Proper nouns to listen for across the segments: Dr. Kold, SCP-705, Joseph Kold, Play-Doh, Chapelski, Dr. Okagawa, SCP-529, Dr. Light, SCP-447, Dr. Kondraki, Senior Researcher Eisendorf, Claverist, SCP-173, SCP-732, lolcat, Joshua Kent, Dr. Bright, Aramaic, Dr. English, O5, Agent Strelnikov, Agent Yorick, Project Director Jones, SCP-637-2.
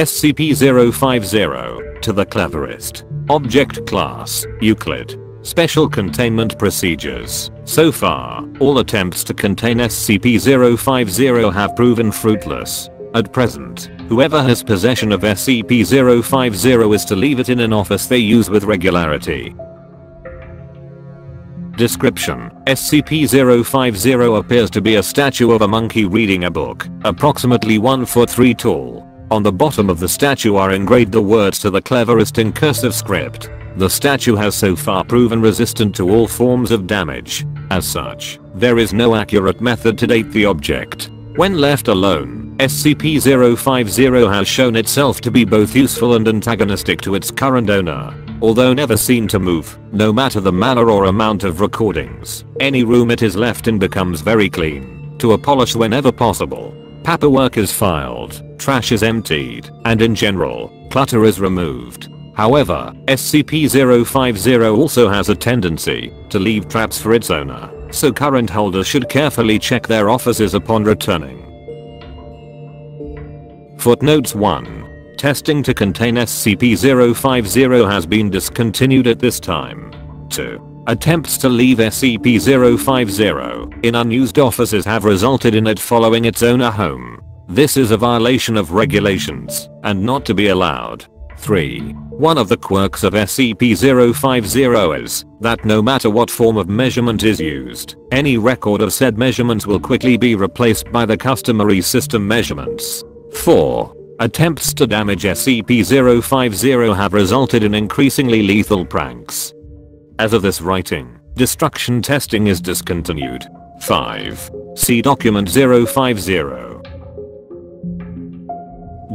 SCP-050 to the Claverist. Object Class, Euclid. Special Containment Procedures. So far, all attempts to contain SCP-050 have proven fruitless. At present, whoever has possession of SCP-050 is to leave it in an office they use with regularity. Description: SCP-050 appears to be a statue of a monkey reading a book, approximately 1 foot 3 tall. On the bottom of the statue are engraved the words "To the Claverist" in cursive script. The statue has so far proven resistant to all forms of damage. As such, there is no accurate method to date the object. When left alone, SCP-050 has shown itself to be both useful and antagonistic to its current owner. Although never seen to move, no matter the manner or amount of recordings, any room it is left in becomes very clean, to a polish whenever possible. Paperwork is filed, trash is emptied, and in general, clutter is removed. However, SCP-050 also has a tendency to leave traps for its owner, so current holders should carefully check their offices upon returning. Footnotes 1. Testing to contain SCP-050 has been discontinued at this time. 2. Attempts to leave SCP-050 in unused offices have resulted in it following its owner home. This is a violation of regulations, and not to be allowed. 3. One of the quirks of SCP-050 is that no matter what form of measurement is used, any record of said measurements will quickly be replaced by the customary system measurements. 4. Attempts to damage SCP-050 have resulted in increasingly lethal pranks. As of this writing, destruction testing is discontinued. 5. See Document 050.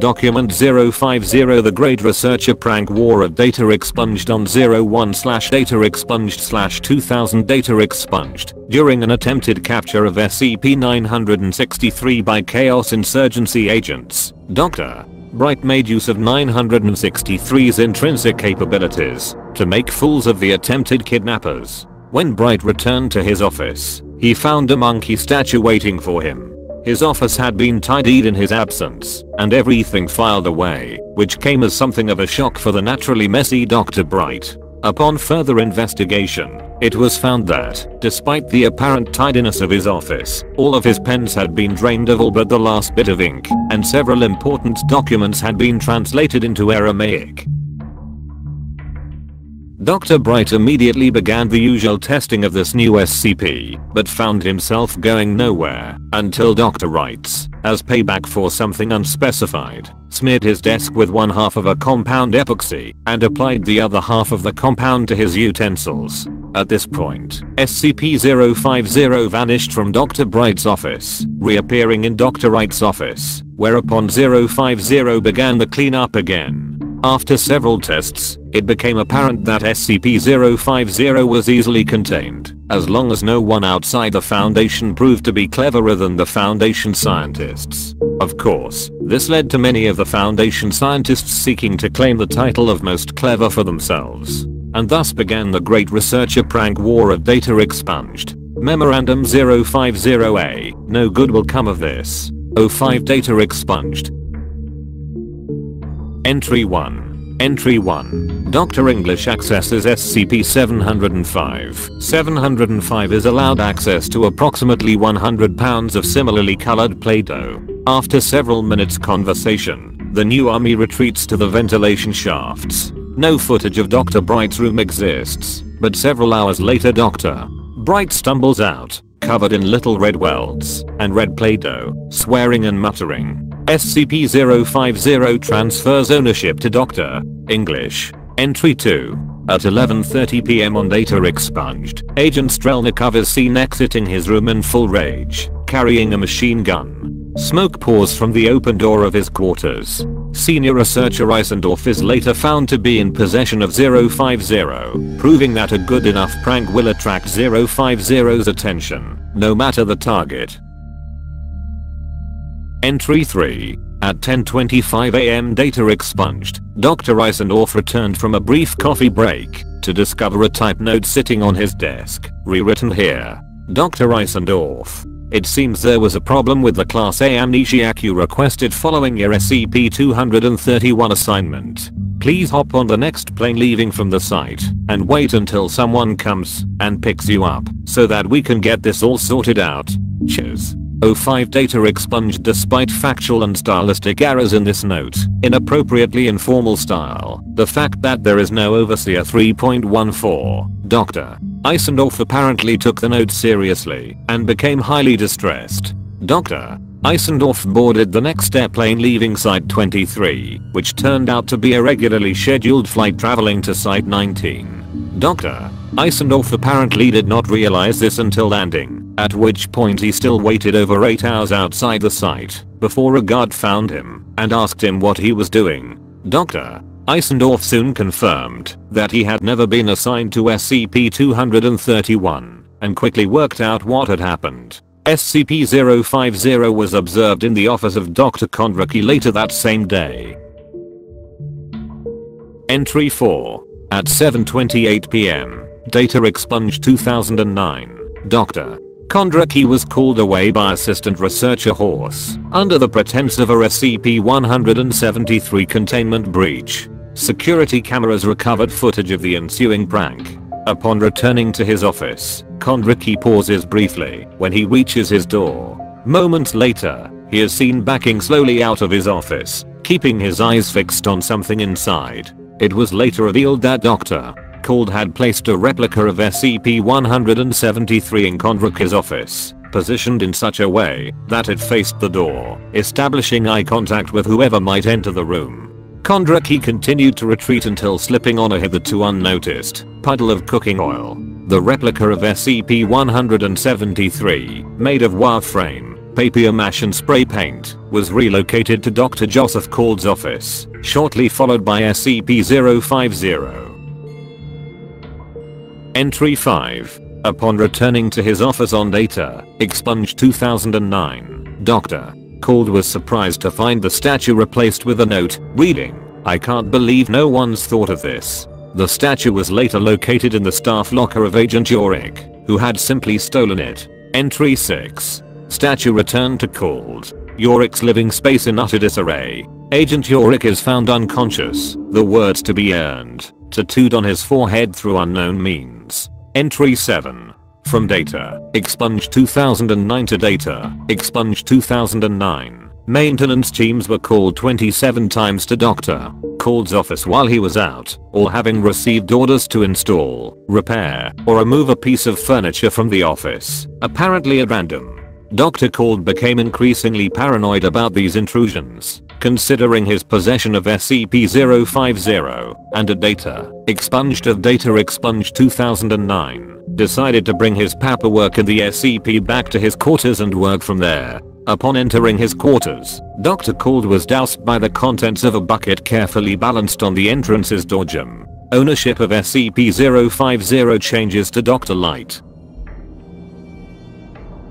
Document 050: The Great Researcher Prank War at Data Expunged on 01/data expunged/2000. Data expunged: during an attempted capture of SCP-963 by Chaos Insurgency agents, Dr. Bright made use of 963's intrinsic capabilities to make fools of the attempted kidnappers. When Bright returned to his office, he found a monkey statue waiting for him. His office had been tidied in his absence, and everything filed away, which came as something of a shock for the naturally messy Dr. Bright. Upon further investigation, it was found that, despite the apparent tidiness of his office, all of his pens had been drained of all but the last bit of ink, and several important documents had been translated into Aramaic. Dr. Bright immediately began the usual testing of this new SCP, but found himself going nowhere, until Dr. Wright, as payback for something unspecified, smeared his desk with 1/2 of a compound epoxy, and applied the other half of the compound to his utensils. At this point, SCP-050 vanished from Dr. Bright's office, reappearing in Dr. Wright's office, whereupon 050 began the cleanup again. After several tests, it became apparent that SCP-050 was easily contained, as long as no one outside the Foundation proved to be cleverer than the Foundation scientists. Of course, this led to many of the Foundation scientists seeking to claim the title of most clever for themselves. And thus began the Great Researcher Prank War at Data Expunged. Memorandum 050A: No good will come of this. 05 Data Expunged. Entry 1. Entry 1. Dr. English accesses SCP-705. 705 is allowed access to approximately 100 pounds of similarly colored Play-Doh. After several minutes' conversation, the new army retreats to the ventilation shafts. No footage of Dr. Bright's room exists, but several hours later Dr. Bright stumbles out, covered in little red welts and red Play-Doh, swearing and muttering. SCP-050 transfers ownership to Dr. English. Entry 2. At 11:30 PM on Data Expunged, Agent Strelnikov is seen exiting his room in full rage, carrying a machine gun. Smoke pours from the open door of his quarters. Senior Researcher Eisendorf is later found to be in possession of 050, proving that a good enough prank will attract 050's attention, no matter the target. Entry 3. At 10:25 AM Data Expunged, Dr. Eisendorf returned from a brief coffee break to discover a type note sitting on his desk, rewritten here. Dr. Eisendorf: It seems there was a problem with the Class A amnesiac you requested following your SCP-231 assignment. Please hop on the next plane leaving from the site, and wait until someone comes and picks you up, so that we can get this all sorted out. Cheers. 05 Data expunged despite factual and stylistic errors in this note, inappropriately informal style. The fact that there is no Overseer 3.14, Dr. Eisendorf apparently took the note seriously and became highly distressed. Dr. Eisendorf boarded the next airplane leaving Site 23, which turned out to be a regularly scheduled flight traveling to Site 19. Dr. Eisendorf apparently did not realize this until landing, at which point he still waited over 8 hours outside the site, before a guard found him, and asked him what he was doing. Dr. Eisendorf soon confirmed that he had never been assigned to SCP-231, and quickly worked out what had happened. SCP-050 was observed in the office of Dr. Kondraki later that same day. Entry 4. At 7:28 PM. Data expunged 2009. Dr. Kondraki was called away by Assistant Researcher Horse under the pretense of a SCP-173 containment breach. Security cameras recovered footage of the ensuing prank. Upon returning to his office, Kondraki pauses briefly when he reaches his door. Moments later, he is seen backing slowly out of his office, keeping his eyes fixed on something inside. It was later revealed that Dr. Kold had placed a replica of SCP-173 in Kondraki's office, positioned in such a way that it faced the door, establishing eye contact with whoever might enter the room. Kondraki continued to retreat until slipping on a hitherto unnoticed puddle of cooking oil. The replica of SCP-173, made of wireframe, papier-mâché and spray paint, was relocated to Dr. Joseph Kold's office, shortly followed by SCP-050. Entry 5. Upon returning to his office on Data expunged 2009, Dr. Kold was surprised to find the statue replaced with a note, reading, "I can't believe no one's thought of this." The statue was later located in the staff locker of Agent Yorick, who had simply stolen it. Entry 6. Statue returned to Kold. Yorick's living space in utter disarray. Agent Yorick is found unconscious, the words "to be earned" tattooed on his forehead through unknown means. Entry 7. From Data expunged 2009 to Data expunged 2009. Maintenance teams were called 27 times to Dr. Kold's office while he was out, all having received orders to install, repair, or remove a piece of furniture from the office, apparently at random. Dr. Kold became increasingly paranoid about these intrusions, considering his possession of SCP-050, and a Data expunged of Data expunged 2009, decided to bring his paperwork and the SCP back to his quarters and work from there. Upon entering his quarters, Dr. Kold was doused by the contents of a bucket carefully balanced on the entrance's doorjamb. Ownership of SCP-050 changes to Dr. Light.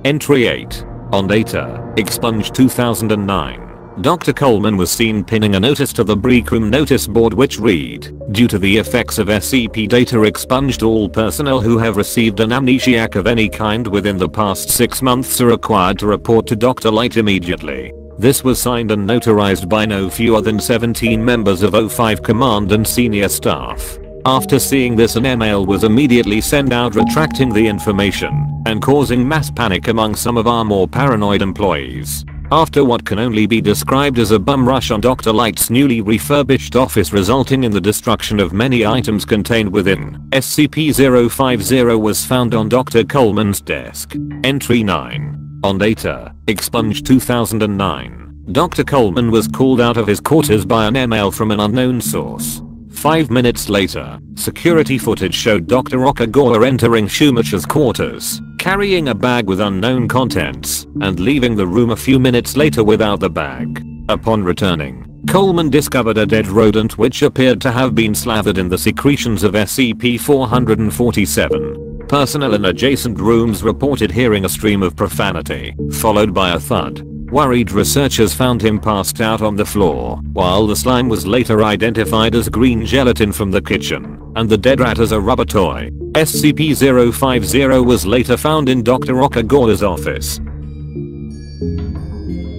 Entry 8. On Data expunged 2009, Dr. Coleman was seen pinning a notice to the break room notice board which read, "Due to the effects of SCP Data expunged, all personnel who have received an amnesiac of any kind within the past 6 months are required to report to Dr. Light immediately." This was signed and notarized by no fewer than 17 members of O5 Command and senior staff. After seeing this, an email was immediately sent out retracting the information and causing mass panic among some of our more paranoid employees. After what can only be described as a bum rush on Dr. Light's newly refurbished office, resulting in the destruction of many items contained within, SCP-050 was found on Dr. Coleman's desk. Entry 9. On Data expunged 2009, Dr. Coleman was called out of his quarters by an email from an unknown source. 5 minutes later, security footage showed Dr. Okagawa entering Schumacher's quarters, carrying a bag with unknown contents, and leaving the room a few minutes later without the bag. Upon returning, Coleman discovered a dead rodent which appeared to have been slathered in the secretions of SCP-447. Personnel in adjacent rooms reported hearing a stream of profanity, followed by a thud. Worried researchers found him passed out on the floor, while the slime was later identified as green gelatin from the kitchen, and the dead rat as a rubber toy. SCP-050 was later found in Dr. Okagawa's office.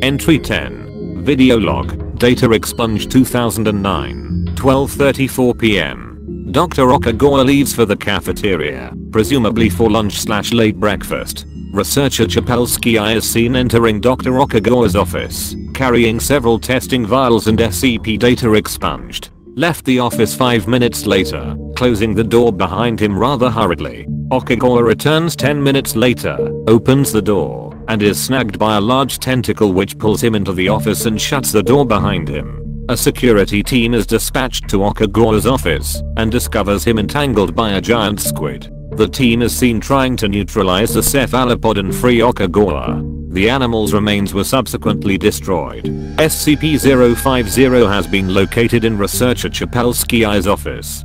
Entry 10. Video log. Data expunged 2009. 12:34 PM. Dr. Okagawa leaves for the cafeteria, presumably for lunch/late breakfast. Researcher Chapelski is seen entering Dr. Okagawa's office, carrying several testing vials and SCP data expunged. Left the office 5 minutes later, closing the door behind him rather hurriedly. Okagawa returns 10 minutes later, opens the door, and is snagged by a large tentacle which pulls him into the office and shuts the door behind him. A security team is dispatched to Okagawa's office, and discovers him entangled by a giant squid. The team is seen trying to neutralize the cephalopod and free Okagawa. The animal's remains were subsequently destroyed. SCP-050 has been located in Researcher Chapelski's office.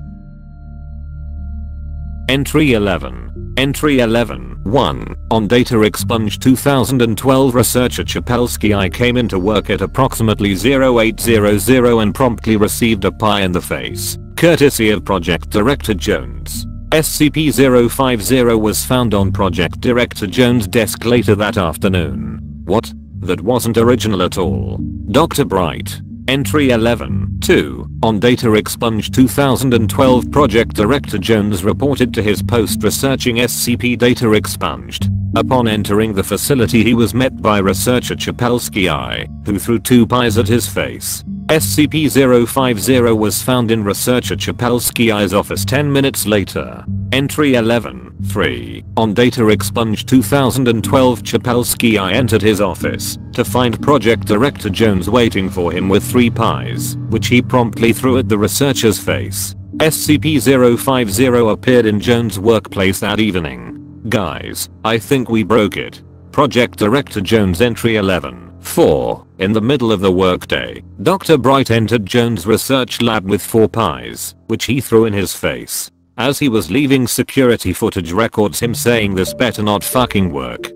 Entry 11. Entry 11.1. On data expunged 2012, Researcher Chapelski came into work at approximately 08:00 and promptly received a pie in the face, courtesy of Project Director Jones. SCP-050 was found on Project Director Jones' desk later that afternoon. What? That wasn't original at all. Dr. Bright. Entry 11.2. On data expunged 2012, Project Director Jones reported to his post researching SCP data expunged. Upon entering the facility, he was met by Researcher Chapelski, who threw 2 pies at his face. SCP-050 was found in Researcher Chapelski's office 10 minutes later. Entry 11.3. On data expunged 2012, Chapelski entered his office to find Project Director Jones waiting for him with 3 pies, which he promptly threw at the researcher's face. SCP-050 appeared in Jones' workplace that evening. Guys, I think we broke it. Project Director Jones. Entry 11.4. In the middle of the workday, Dr. Bright entered Jones' research lab with 4 pies, which he threw in his face. As he was leaving, security footage records him saying, "This better not fucking work."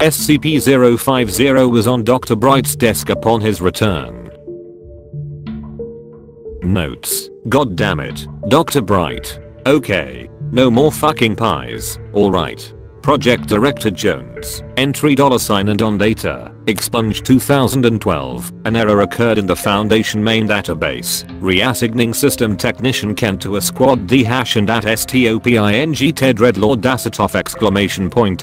SCP-050 was on Dr. Bright's desk upon his return. Notes. God damn it, Dr. Bright. Okay, no more fucking pies, alright. Project Director Jones. Entry $and on data expunged 2012, an error occurred in the Foundation main database, reassigning system technician Kent to a squad D hash and at stoping Ted red lord Dasitov exclamation point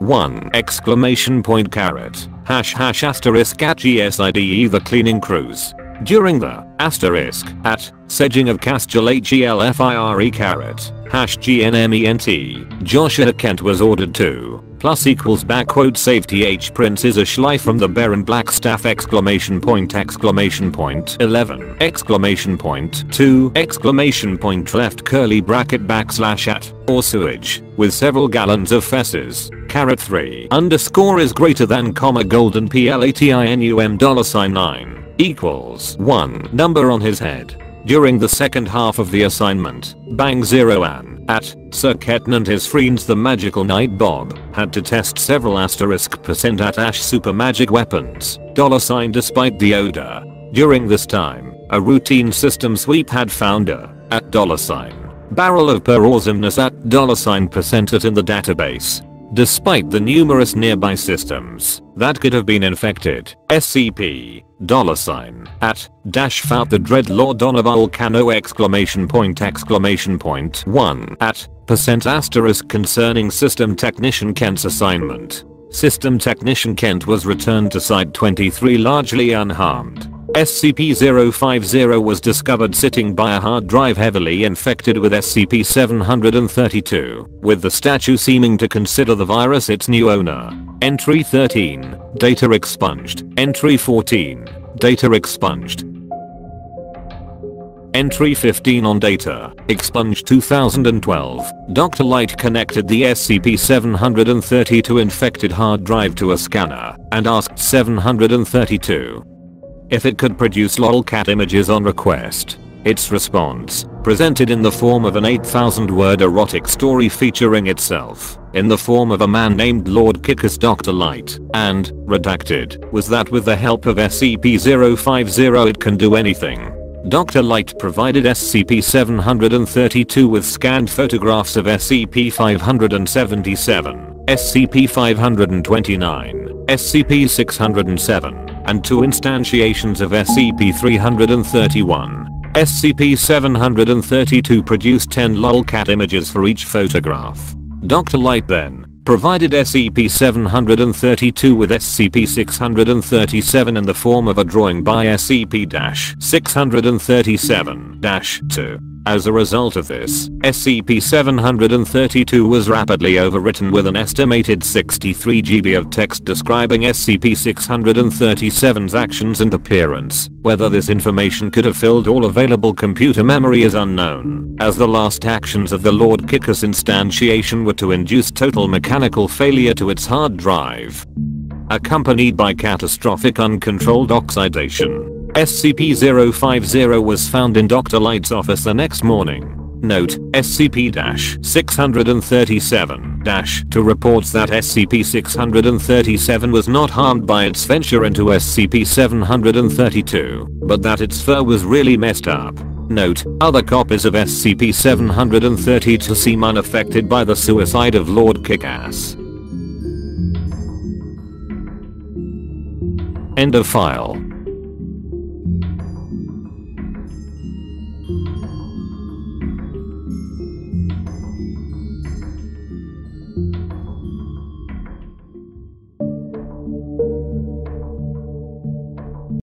1 exclamation point caret hash hash asterisk at GSIDE the cleaning crews. During the asterisk at sedging of Castle HELFIRE caret hash GNMENT, Joshua Kent was ordered to += safety H Prince is a Schlei from the Baron Blackstaff exclamation point 11 exclamation point 2 exclamation point left curly bracket \@ at or sewage with several gallons of fesses carat 3 _ is greater than , golden platinum $9 equals 1 number on his head. During the second half of the assignment, Bang 0an at Sir Ketton and his friends the Magical Knight Bob had to test several *% at # super magic weapons $ despite the odor. During this time, a routine system sweep had found a at $ barrel of perawesomeness at $% in the database. Despite the numerous nearby systems that could have been infected, SCP $@ -fout the dread lord Donoval Cano exclamation point 1 at %* concerning system technician Kent's assignment. System technician Kent was returned to Site 23 largely unharmed. SCP-050 was discovered sitting by a hard drive heavily infected with SCP-732, with the statue seeming to consider the virus its new owner. Entry 13. Data expunged. Entry 14. Data expunged. Entry 15. On data expunged 2012, Dr. Light connected the SCP-732 infected hard drive to a scanner and asked 732 if it could produce lolcat images on request. Its response, presented in the form of an 8,000-word erotic story featuring itself, in the form of a man named Lord Kickus Dr. Light, and, redacted, was that with the help of SCP-050 it can do anything. Dr. Light provided SCP-732 with scanned photographs of SCP-577, SCP-529, SCP-607, and two instantiations of SCP-331. SCP-732 produced 10 lolcat images for each photograph. Dr. Light then provided SCP-732 with SCP-637 in the form of a drawing by SCP-637-2. As a result of this, SCP-732 was rapidly overwritten with an estimated 63 GB of text describing SCP-637's actions and appearance. Whether this information could have filled all available computer memory is unknown, as the last actions of the Lord Kicker's instantiation were to induce total mechanical failure to its hard drive, accompanied by catastrophic uncontrolled oxidation. SCP-050 was found in Dr. Light's office the next morning. Note, SCP-637-2 reports that SCP-637 was not harmed by its venture into SCP-732, but that its fur was really messed up. Note, other copies of SCP-732 seem unaffected by the suicide of Lord Kickass. End of file.